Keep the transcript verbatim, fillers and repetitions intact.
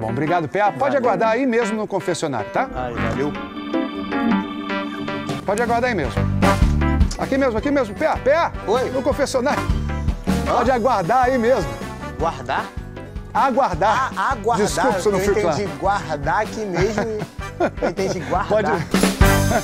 bom. Obrigado, P A. Pode valeu. aguardar aí mesmo no confessionário, tá? Ai, valeu. Pode aguardar aí mesmo. Aqui mesmo, aqui mesmo. P A, P A. Oi. No confessionário. Ah. Pode aguardar aí mesmo. Guardar? Aguardar. Ah, aguardar. Desculpa se eu não fui claro. Eu entendi guardar aqui mesmo. Eu entendi guardar. Pode...